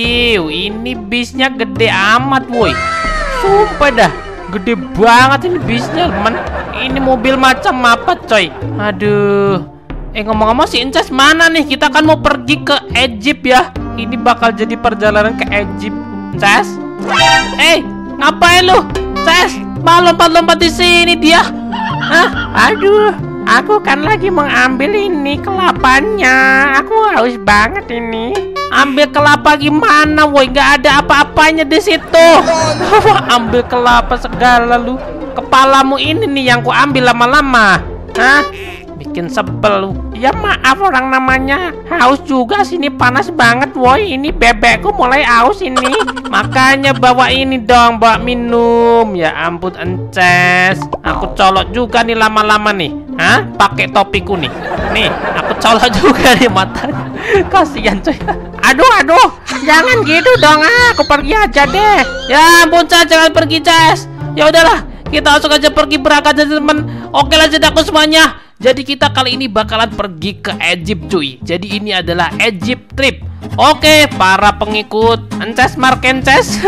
Ini bisnya gede amat, woi. Sumpah dah, gede banget ini bisnya, teman. Ini mobil macam apa, coy? Aduh. Ngomong-ngomong si Inces mana nih? Kita kan mau pergi ke Egypt ya. Ini bakal jadi perjalanan ke Egypt. Inces? Ngapain lu? Inces, malah lompat-lompat di sini dia. Hah? Aduh, aku kan lagi mengambil ini kelapanya. Aku haus banget ini. Ambil kelapa gimana, woi? Nggak ada apa-apanya di situ. Ambil kelapa segala lu. Kepalamu ini nih yang ku ambil lama-lama. Hah? Bikin sebel lu. Ya maaf, orang namanya haus juga. Sini panas banget, woi. Ini bebekku mulai haus ini. Makanya bawa ini dong, bawa minum. Ya ampun, Ences. Aku colok juga nih lama-lama nih. Hah? Pakai topiku nih. Nih, aku colok juga nih matanya. Kasihan coy. Aduh, jangan gitu dong, aku pergi aja deh. Ya ampun, Cas, jangan pergi, Cas. Ya udahlah, kita langsung aja pergi, berangkat aja, teman. Oke lah, Zeddakku semuanya. Jadi kita kali ini bakalan pergi ke Egypt, cuy. Jadi ini adalah Egypt trip. Oke, para pengikut Ences Markences,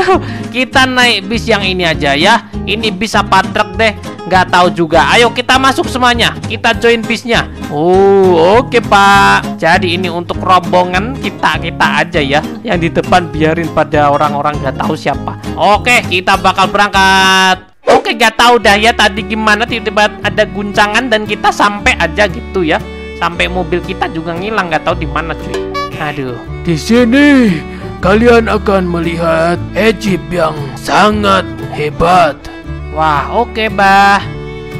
kita naik bis yang ini aja ya. Ini bis apa truk deh, nggak tahu juga. Ayo kita masuk semuanya, kita join bisnya. Oke Pak. Jadi ini untuk rombongan kita aja ya. Yang di depan biarin pada orang-orang nggak tahu siapa. Oke, kita bakal berangkat. Oke, nggak tahu dah ya tadi gimana tiba-tiba ada guncangan dan kita sampai aja gitu ya. Sampai mobil kita juga ngilang, nggak tahu di mana cuy. Aduh. Di sini kalian akan melihat Egypt yang sangat hebat. Wah, oke Bah.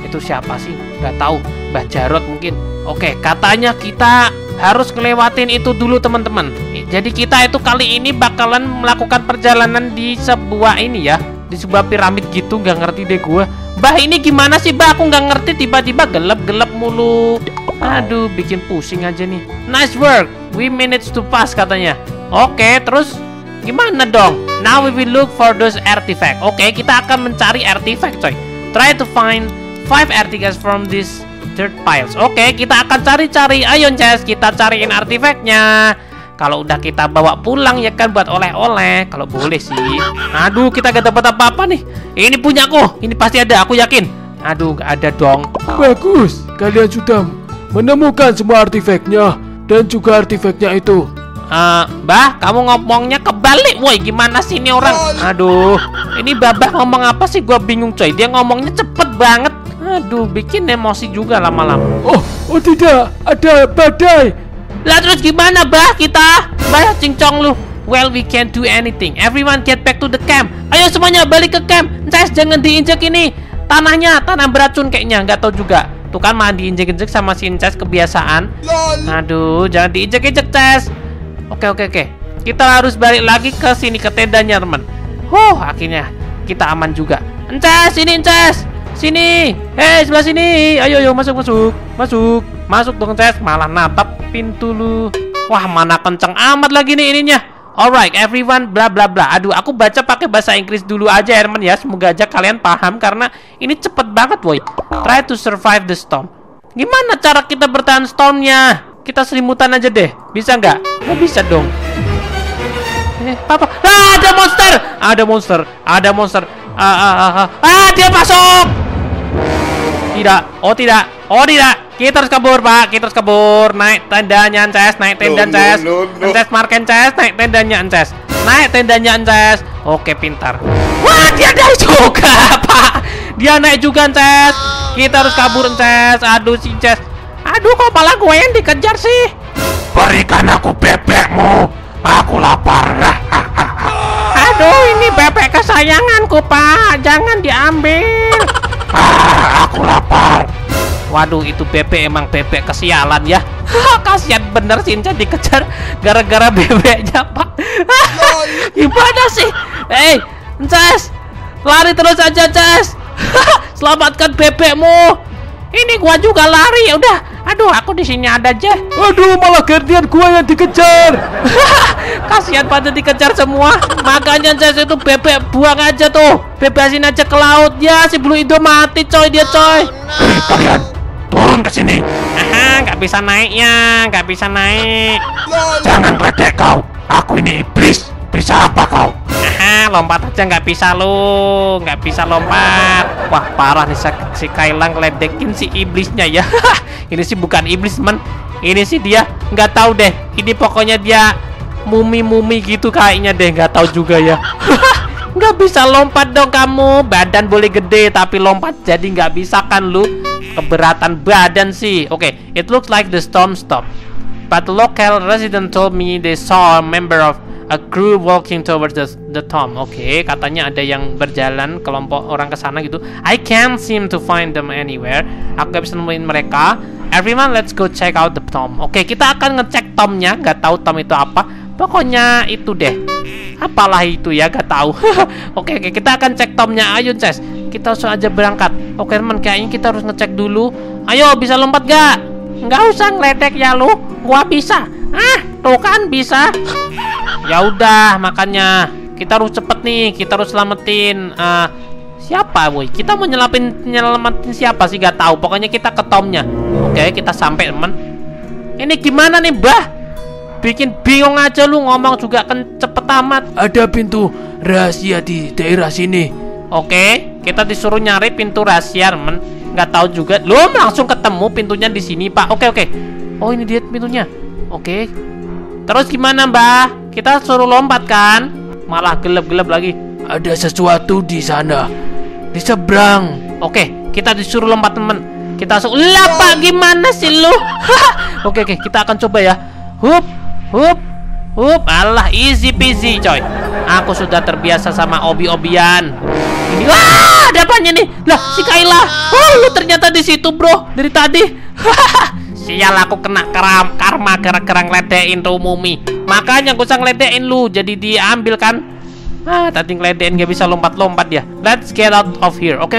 Itu siapa sih? Nggak tahu. Bah Jarot mungkin. Oke, katanya kita harus ngelewatin itu dulu teman-teman. Jadi kita itu kali ini bakalan melakukan perjalanan di sebuah ini ya. Di sebuah piramid gitu, nggak ngerti deh gue. Bah, ini gimana sih Bah? Aku nggak ngerti, tiba-tiba gelap-gelap mulu. Aduh, bikin pusing aja nih. Nice work, we managed to pass katanya. Oke, terus gimana dong? Now we will look for those artifact. Oke, kita akan mencari artifact coy. Try to find 5 artifacts from this dirt piles. Oke, kita akan cari-cari. Ayo Ces, kita cariin artifactnya. Kalau udah kita bawa pulang ya kan, buat oleh-oleh kalau boleh sih. Aduh, kita gak dapat apa-apa nih. Ini punya aku, ini pasti ada, aku yakin. Aduh, gak ada dong. Bagus, kalian sudah menemukan semua artifaknya dan juga artifaknya itu. Bah, kamu ngomongnya kebalik, woi. Gimana sih ini orang? Aduh, ini Babah ngomong apa sih? Gua bingung coy, dia ngomongnya cepet banget. Aduh, bikin emosi juga lama-lama. Oh tidak, ada badai. Lah terus gimana Bah kita? Bah, cincong lu. Well, we can't do anything. Everyone get back to the camp. Ayo semuanya balik ke camp. Guys, jangan diinjek ini. Tanahnya tanah beracun kayaknya, nggak tahu juga. Tuh kan mah diinjek-injek sama si Inces, kebiasaan. Aduh, jangan diinjek-injek, Ces. Oke. Kita harus balik lagi ke sini, ke tendanya, teman. Akhirnya kita aman juga. Inces, sini Inces. Sini. Hei, sebelah sini. Ayo masuk. Masuk dong, Ces. Malah natap pintu lu. Wah, mana kenceng amat lagi nih ininya. Alright everyone, bla bla bla. Aduh, aku baca pakai bahasa Inggris dulu aja ya teman ya. Semoga aja kalian paham karena ini cepet banget woi. Try to survive the storm. Gimana cara kita bertahan stormnya? Kita selimutan aja deh. Bisa nggak? Nggak bisa dong. Apa? Ah, ada monster. Dia masuk. Tidak. Kita harus kabur, Pak. Kita harus kabur. Naik tendanya, Ences. Ences Marken, Ences. Naik tendanya, Ences. Oke, pintar. Wah, dia naik juga, Pak. Dia naik juga, Ences. Kita harus kabur, Ences. Aduh, si Ences. Aduh, kok malah gue yang dikejar sih? Berikan aku bebekmu. Aku lapar. Aduh, ini bebek kesayanganku, Pak. Jangan diambil. Aku lapar. Waduh, itu bebek emang bebek kesialan ya. Kasihan bener si Inces dikejar gara-gara bebeknya, Pak. Gimana sih? Inces, lari terus aja, Inces. Selamatkan bebekmu. Ini gua juga lari, udah. Aduh, aku di sini ada aja. Aduh, malah guardian gua yang dikejar. Kasihan pada dikejar semua. Makanya Inces itu bebek buang aja tuh. Bebasin aja ke laut ya, si Blue Indo mati coy dia coy. Kalian turun ke sini. Nggak bisa naik ya, nggak bisa naik. Jangan kredek kau. Aku ini iblis. bisa apa kau? Aha, lompat aja nggak bisa lu, nggak bisa lompat. Wah parah nih si Kailang ledekin si iblisnya ya. Ini sih bukan iblis men, ini sih dia nggak tahu deh. Ini pokoknya dia mumi-mumi gitu kayaknya deh, nggak tahu juga ya. Nggak bisa lompat dong kamu, badan boleh gede tapi lompat jadi nggak bisa kan lu, keberatan badan sih. Oke, it looks like the storm stopped. But local resident told me they saw a member of a crew walking towards the tomb. Oke, katanya ada yang berjalan kelompok orang ke sana gitu. I can't seem to find them anywhere. Aku gak bisa nemuin mereka. Everyone, let's go check out the tomb. Oke, kita akan ngecek tombnya. Gak tahu tomb itu apa. Pokoknya itu deh. Apalah itu ya, gak tahu. Oke, kita akan cek tombnya. Ayo, Ces. Kita langsung aja berangkat. Oke, teman, kayaknya kita harus ngecek dulu. Ayo, bisa lompat gak? Nggak usah ngeledek ya lu. Gua bisa. Ah, tuh kan bisa. Ya udah, makanya kita harus cepet nih. Kita harus selamatin siapa, woi? Kita mau nyelamatin siapa sih? Gak tahu. Pokoknya kita ke tomnya. Oke, kita sampai, temen. Ini gimana nih, bah? Bikin bingung aja lu, ngomong juga kan cepet amat. Ada pintu rahasia di daerah sini. Oke, kita disuruh nyari pintu rahasia, temen. Gak tahu juga. Lu langsung ketemu pintunya di sini, Pak. Oke. Oh, ini dia pintunya. Oke. Terus gimana, Mbah? Kita suruh lompat kan? Malah gelap-gelap lagi. Ada sesuatu di sana, di seberang. Oke, kita disuruh lompat, temen. Kita langsung lompat. Gimana sih lu? Oke, kita akan coba ya. Hup, hup, hup. Alah, easy peasy, coy. Aku sudah terbiasa sama obi-obian. Ini, wah, ada apanya nih? Lah, si Kailah. Oh, lu ternyata di situ, bro. Dari tadi. Sial, aku kena karma gara-gara ngeledekin tuh mumi. Makanya gue sang ngeledekin lu, jadi diambil kan. Ah, tadi ngeledekin gak bisa lompat-lompat ya. Let's get out of here. Oke.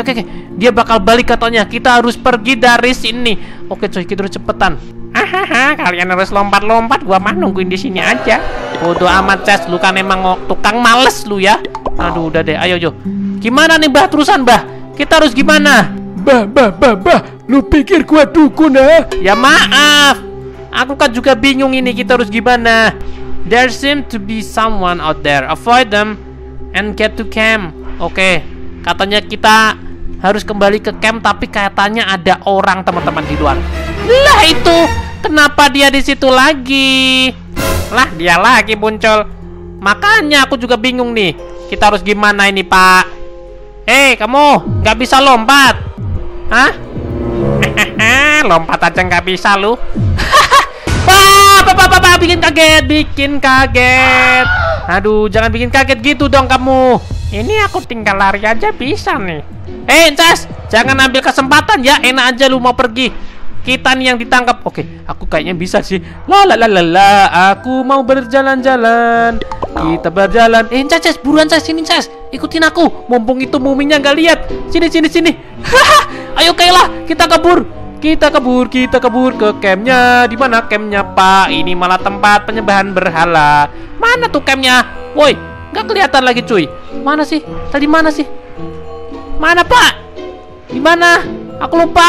Dia bakal balik katanya. Kita harus pergi dari sini. Oke, coy, kita harus cepetan. Hahaha, kalian harus lompat-lompat. Gua mah nungguin di sini aja. Bodoh amat, Ces. Lu kan emang tukang males lu ya. Aduh, udah deh. Ayo, Jo. Gimana nih, Bah? Terusan, Bah. Kita harus gimana? Bah. Lu pikir gua dukun ya? Ya maaf, aku kan juga bingung ini, kita harus gimana? There seems to be someone out there. Avoid them and get to camp. Oke, katanya kita harus kembali ke camp, tapi katanya ada orang teman-teman di luar. Lah itu, kenapa dia di situ lagi? Lah dia lagi muncul. Makanya aku juga bingung nih. Kita harus gimana ini, Pak? Hey, kamu nggak bisa lompat? Hah? Lompat aja nggak bisa lu. Papa, bikin kaget. Aduh, jangan bikin kaget gitu dong kamu. Ini aku tinggal lari aja bisa nih. Eh, Ces, jangan ambil kesempatan ya. Enak aja lu mau pergi. Kita nih yang ditangkap. Oke, aku kayaknya bisa sih. Lalalala, aku mau berjalan-jalan. Kita berjalan. Eh, Ces, buruan, Ces, sini, Ces. Ikutin aku. Mumpung itu muminya nggak lihat. Sini. Ayo Kailah, kita kabur ke campnya. Di mana campnya, Pak? Ini malah tempat penyembahan berhala. Mana tuh campnya? Woi, nggak kelihatan lagi, cuy. Mana sih? Tadi mana sih? Mana, Pak? Di mana? Aku lupa.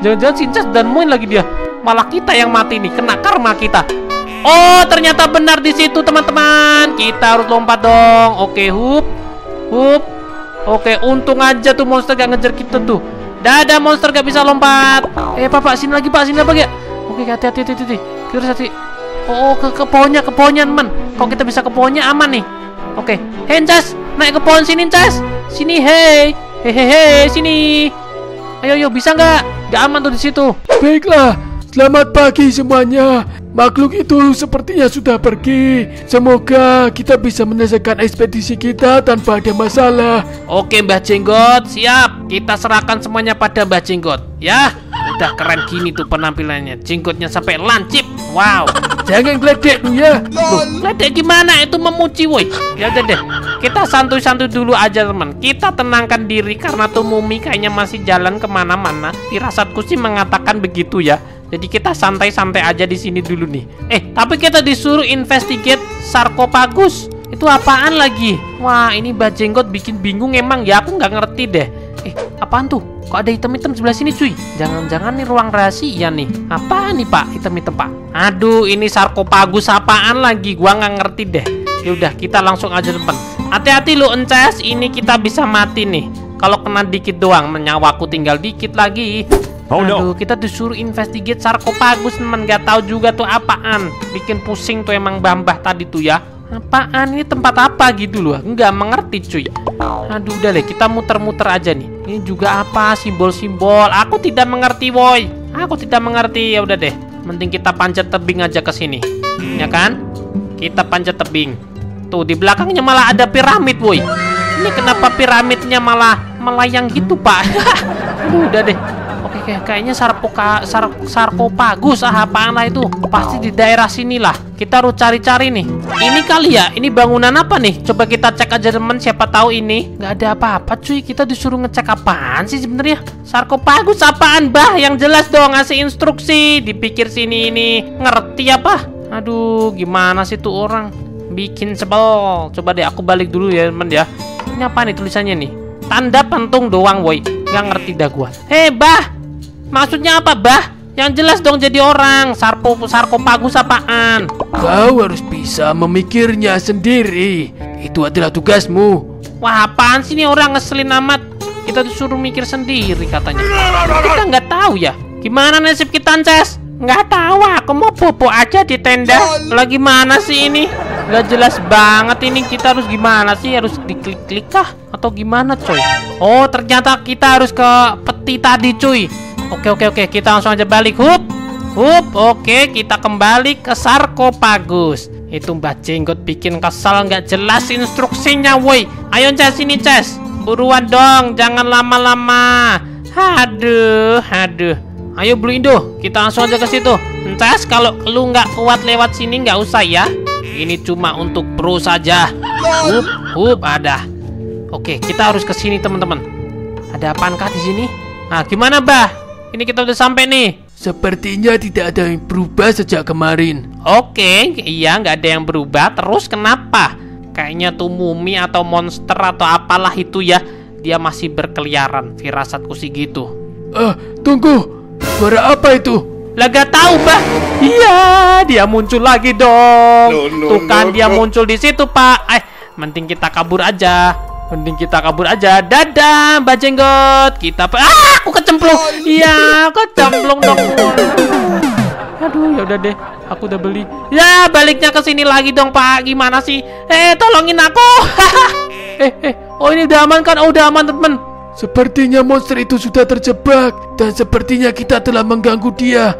Jangan-jangan Sincas dan Moin lagi dia. Malah kita yang mati nih, kena karma kita. Oh, ternyata benar di situ, teman-teman. Kita harus lompat dong. Oke, hup. Oke, untung aja tuh monster gak ngejar kita tuh. Dadah, monster gak bisa lompat. Eh, Pak, sini lagi, Pak, sini apa ya? Oke, hati-hati. Kita harus hati. Oh, ke pohonnya, teman. Kalau kita bisa ke pohonnya aman nih. Oke, hey, Cas, naik ke pohon sini, Cas. Sini, hey, sini. Ayo, bisa nggak? Gak aman tuh di situ. Baiklah, selamat pagi semuanya. Makhluk itu sepertinya sudah pergi. Semoga kita bisa menyelesaikan ekspedisi kita tanpa ada masalah. Oke, Mbah Jenggot, siap. Kita serahkan semuanya pada Mbah Jenggot, ya. Udah keren gini tuh penampilannya. Jenggotnya sampai lancip. Wow. Jangan gledek lu ya. Loh, gledek gimana? Itu memuci, woi. Ya udah deh. Kita santuy-santuy dulu aja, teman. Kita tenangkan diri karena tuh mumi kayaknya masih jalan kemana-mana. Firasatku sih mengatakan begitu ya. Jadi kita santai-santai aja di sini dulu nih. Tapi kita disuruh investigate sarkopagus. Itu apaan lagi? Wah, ini Mbah Jenggot bikin bingung emang ya. Aku nggak ngerti deh. Apaan tuh? Kok ada hitam-hitam sebelah sini, cuy? Jangan-jangan nih ruang rahasia nih. Apaan nih, Pak? Hitam-hitam, Pak. Aduh, ini sarkopagus apaan lagi? Gua nggak ngerti deh. Yaudah kita langsung aja depan. Hati-hati lu Ences, ini kita bisa mati nih kalau kena dikit doang. Menyawaku tinggal dikit lagi. Oh, aduh, no. Kita disuruh investigate sarkopagus teman, gak tahu juga tuh apaan. Bikin pusing tuh emang Bambah tadi tuh ya. Apaan ini, tempat apa gitu loh, nggak mengerti cuy. Aduh udah deh, kita muter-muter aja nih. Ini juga apa simbol-simbol, aku tidak mengerti boy. Aku tidak mengerti, ya udah deh. Mending kita panjat tebing aja ke sini. Ya kan? Kita panjat tebing. Tuh di belakangnya malah ada piramid boy. Ini kenapa piramidnya malah melayang gitu pak? Aduh udah deh. Kayaknya sarkopagus apaan lah itu. Pasti di daerah sinilah. Kita harus cari-cari nih. Ini kali ya, ini bangunan apa nih? Coba kita cek aja teman, siapa tahu ini gak ada apa-apa cuy. Kita disuruh ngecek apaan sih sebenarnya? Sarkopagus apaan bah? Yang jelas dong, ngasih instruksi. Dipikir sini ini ngerti apa? Aduh gimana sih tuh orang, bikin sebel. Coba deh aku balik dulu ya teman ya. Ini apa nih tulisannya nih? Tanda pentung doang woy. Gak ngerti dah gua. Hei bah, maksudnya apa bah? Yang jelas dong jadi orang. Sarkopagus apaan? Kau harus bisa memikirnya sendiri. Itu adalah tugasmu. Wah apaan sih ini orang, ngeselin amat. Kita disuruh mikir sendiri katanya. Kita nggak tahu ya. Gimana nasib kita Ences? Nggak tahu, aku mau bobo aja di tenda. Lagi mana sih ini? Gak jelas banget ini, kita harus gimana sih? Harus diklik-klik kah? Atau gimana coy? Oh ternyata kita harus ke peti tadi cuy. Oke, kita langsung aja balik. Hup, oke, kita kembali ke sarkopagus. Itu Mbah Jenggot bikin kesal, nggak jelas instruksinya woi. Ayo Ces, sini Ces, buruan dong, jangan lama-lama. Aduh. Ayo Blue Indo, kita langsung aja ke situ. Ces, kalau lu nggak kuat lewat sini nggak usah ya. Ini cuma untuk pro saja. Hup, ada. Oke, kita harus ke sini teman-teman. Ada apaankah di sini? Nah, gimana bah? Ini kita udah sampai nih. Sepertinya tidak ada yang berubah sejak kemarin. Oke, iya nggak ada yang berubah. Terus kenapa? Kayaknya tuh mumi atau monster atau apalah itu ya. Dia masih berkeliaran. Firasatku sih gitu. Tunggu. Suara apa itu? Lah gak tahu bah. Iya, dia muncul lagi dong. Tuh kan dia muncul di situ pak. Mending kita kabur aja. Dadah, Mbak Jenggot. Aku kecemplung. Iya, kecemplung dong. Aduh, ya udah deh. Aku udah beli. Ya, baliknya ke sini lagi dong pak. Gimana sih? Tolongin aku. Oh ini udah aman kan? Oh udah aman teman. Sepertinya monster itu sudah terjebak. Dan sepertinya kita telah mengganggu dia.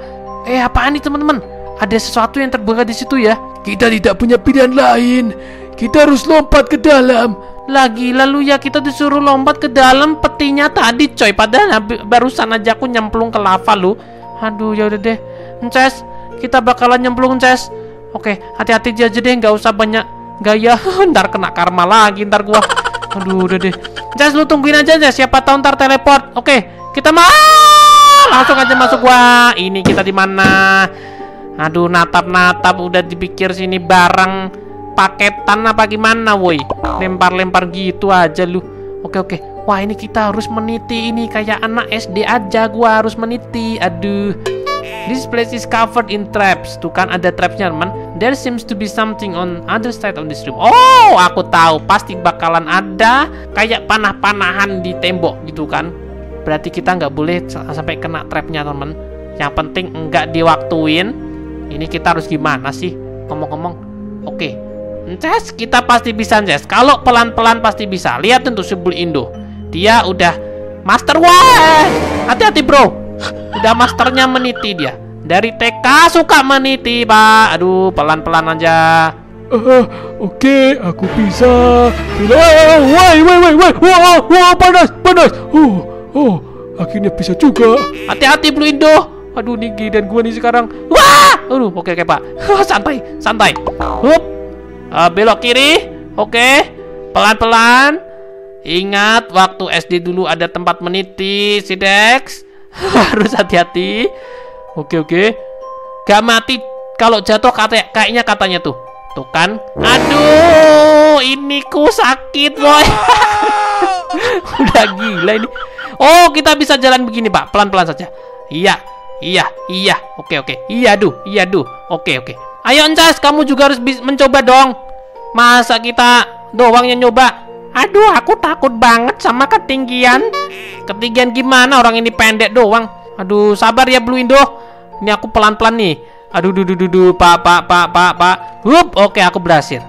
Apaan nih teman-teman? Ada sesuatu yang terbuka di situ ya? Kita tidak punya pilihan lain. Kita harus lompat ke dalam. Lalu ya kita disuruh lompat ke dalam petinya tadi coy. Padahal barusan aja aku nyemplung ke lava lu. Aduh ya udah deh Ences, kita bakalan nyemplung Ences. Oke, hati-hati aja deh, nggak usah banyak gaya. Ntar kena karma lagi ntar gua. Aduh udah deh Ces, lu tungguin aja Ces, siapa tahu ntar teleport. Oke, kita langsung aja masuk gua. Ini kita di mana? Aduh natap-natap, udah dipikir sini barang paketan apa gimana woi. Lempar-lempar gitu aja lu. Oke. Wah ini kita harus meniti ini. Kayak anak SD aja gua harus meniti. Aduh. This place is covered in traps. Tuh kan ada trapsnya teman. There seems to be something on other side of this room. Oh aku tahu, pasti bakalan ada kayak panah-panahan di tembok gitu kan. Berarti kita nggak boleh sampai kena trapnya teman. Yang penting nggak diwaktuin. Ini kita harus gimana sih? Ngomong-ngomong, oke Ces, kita pasti bisa Ces. Kalau pelan-pelan pasti bisa. Lihat tentu si Blue Indo, dia udah master. Wah hati-hati bro. Udah masternya meniti dia. Dari TK suka meniti pak. Aduh pelan-pelan aja. Oke, aku bisa. Woi, panas. Akhirnya bisa juga. Hati-hati Blue Indo. Aduh Niki dan gua nih sekarang. Wah. Aduh oke pak. Santai. Hup. Belok kiri. Oke. Pelan-pelan. Ingat waktu SD dulu ada tempat meniti si Dex. Harus hati-hati. Oke. Gak mati kalau jatuh kayaknya katanya tuh. Tuh kan. Aduh, ini ku sakit, boy. Udah gila ini. Oh, kita bisa jalan begini, Pak. Pelan-pelan saja. Iya. Oke. Iya, aduh. Oke. Ayo, Ences, kamu juga harus mencoba dong. Masa kita doang yang nyoba? Aduh, aku takut banget sama ketinggian. Ketinggian gimana? Orang ini pendek doang. Aduh, sabar ya Blue Indo. Ini aku pelan-pelan nih. Aduh, pak. Hup, oke, aku berhasil.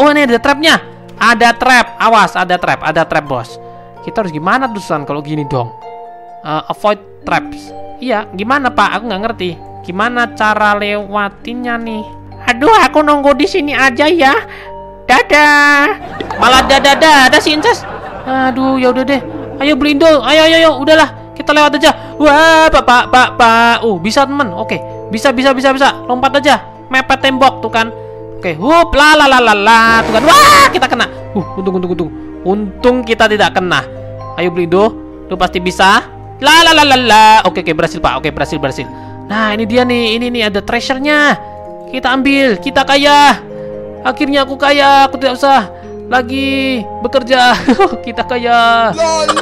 Oh, ini ada trapnya. Ada trap. Awas, ada trap, bos. Kita harus gimana terusan kalau gini dong? Avoid traps. Iya, gimana pak? Aku nggak ngerti. Gimana cara lewatinya nih? Aduh, aku nunggu di sini aja ya. Dadah. Malah dadah, ada si Inces. Aduh, ya udah deh. Ayo Blue Indo, ayo, udahlah. Kita lewat aja. Wah, pak. Bisa temen. Oke, bisa. Lompat aja. Mepet tembok tuh kan. Oke, hup, la. Tuh kan. Wah, kita kena. Untung. Untung kita tidak kena. Ayo Blue Indo, lu pasti bisa. La. Oke, berhasil pak. Oke, berhasil. Nah, ini dia nih. Ini nih ada treasure-nya. Kita ambil. Kita kaya. Akhirnya aku kaya. Aku tidak usah lagi bekerja. Kita kaya.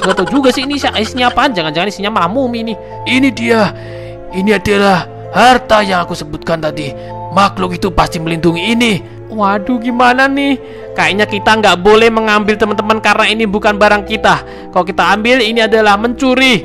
Gak tau juga sih ini isinya apaan. Jangan-jangan isinya malah mumi nih. Ini dia. Ini adalah harta yang aku sebutkan tadi. Makhluk itu pasti melindungi ini. Waduh, gimana nih? Kayaknya kita nggak boleh mengambil teman-teman, karena ini bukan barang kita. Kalau kita ambil, ini adalah mencuri.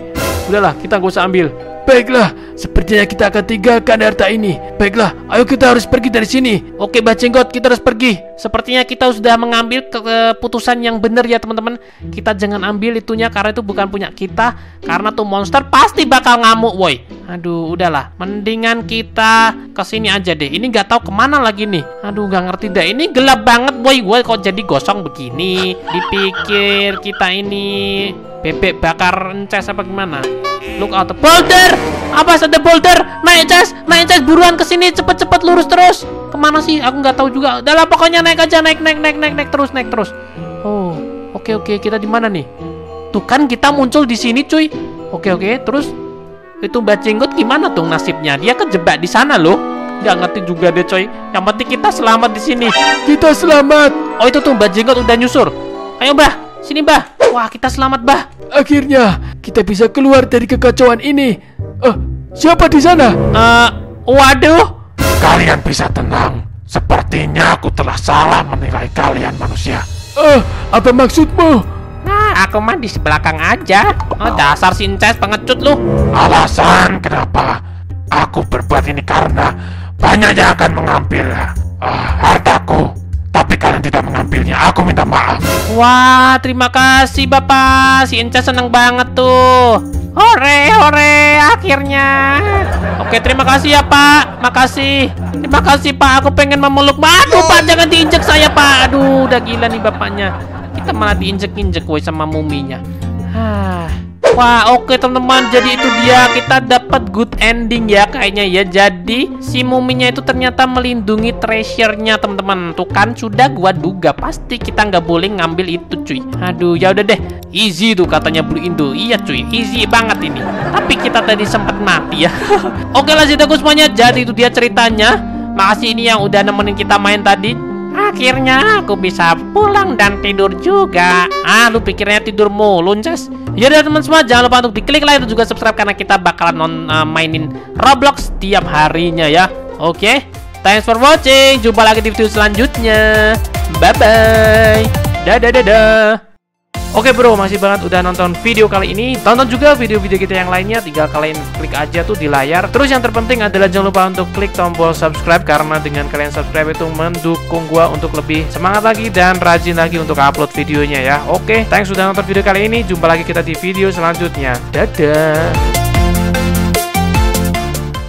Udahlah, kita nggak usah ambil. Baiklah, sepertinya kita akan tinggalkan harta ini. Baiklah, ayo kita harus pergi dari sini. Oke, Bacenggot, kita harus pergi. Sepertinya kita sudah mengambil keputusan yang benar ya, teman-teman. Kita jangan ambil itunya, karena itu bukan punya kita. Karena tuh monster pasti bakal ngamuk, woi. Aduh, udahlah. Mendingan kita kesini aja deh. Ini nggak tahu kemana lagi nih. Aduh, nggak ngerti deh. Ini gelap banget, woi. Kok jadi gosong begini? Dipikir kita ini bebek bakar Ences apa gimana? Look out, the boulder. Apa ada boulder? Naik Ences, buruan kesini, cepet lurus terus. Kemana sih? Aku nggak tahu juga. Udahlah, pokoknya naik aja, naik terus. Oh, oke, kita di mana nih? Tuh kan kita muncul di sini, cuy. Oke, terus itu Bacenggot gimana dong nasibnya? Dia kejebak di sana loh. Nggak ngerti juga deh, coy. Yang penting kita selamat di sini. Kita selamat. Oh, itu tuh Bacenggot udah nyusur. Ayo, Bah. Sini, Bah. Wah, kita selamat, Bah. Akhirnya kita bisa keluar dari kekacauan ini. Siapa di sana? Waduh. Kalian bisa tenang. Sepertinya aku telah salah menilai kalian manusia. Apa maksudmu? Nah, aku mah di belakang aja. Dasar si Inces pengecut lu. Alasan kenapa aku berbuat ini karena banyak yang akan mengambil hartaku. Tapi kalian tidak mengambilnya, aku minta maaf. Wah, terima kasih bapak. Si Inces seneng banget tuh. Hore, akhirnya. Oke, terima kasih ya pak. Makasih. Terima kasih pak, aku pengen memeluk. Aduh pak, jangan diinjek saya pak. Aduh, udah gila nih bapaknya. Kita malah diinjek-injek woy sama muminya. Wah, oke teman-teman, jadi itu dia, kita dapat good ending ya kayaknya ya. Jadi si muminya itu ternyata melindungi treasure-nya, teman-teman. Tuh kan sudah gua duga pasti kita nggak boleh ngambil itu, cuy. Aduh, ya udah deh. Easy tuh katanya Blue Indo. Iya, cuy. Easy banget ini. Tapi kita tadi sempat mati ya. Oke lah Zedax semuanya. Jadi itu dia ceritanya. Makasih ini yang udah nemenin kita main tadi. Akhirnya aku bisa pulang dan tidur juga. Lu pikirnya tidur mulu, Ences. Yaudah teman semua, jangan lupa untuk diklik like dan juga subscribe, karena kita bakalan mainin Roblox tiap harinya ya. Oke, thanks for watching. Jumpa lagi di video selanjutnya. Bye-bye. Dadah. Oke bro, masih banget udah nonton video kali ini. Tonton juga video-video kita yang lainnya. Tinggal kalian klik aja tuh di layar. Terus yang terpenting adalah jangan lupa untuk klik tombol subscribe, karena dengan kalian subscribe itu mendukung gua untuk lebih semangat lagi dan rajin lagi untuk upload videonya ya. Oke, thanks sudah nonton video kali ini. Jumpa lagi kita di video selanjutnya. Dadah.